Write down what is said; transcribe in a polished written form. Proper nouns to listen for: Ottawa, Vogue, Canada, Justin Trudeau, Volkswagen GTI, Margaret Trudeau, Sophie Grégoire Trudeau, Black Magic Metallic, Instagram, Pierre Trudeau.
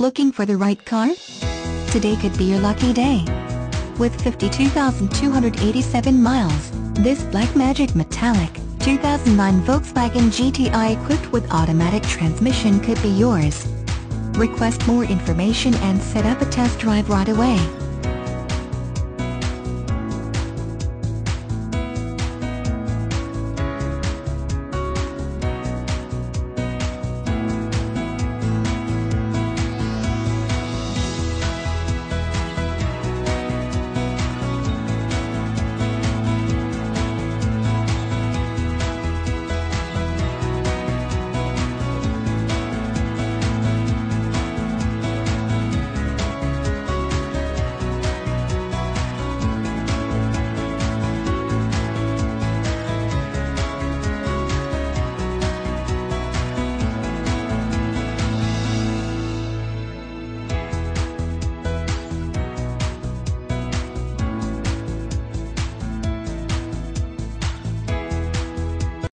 Looking for the right car? Today could be your lucky day. With 52,287 miles, this Black Magic Metallic 2009 Volkswagen GTI equipped with automatic transmission could be yours. Request more information and set up a test drive right away.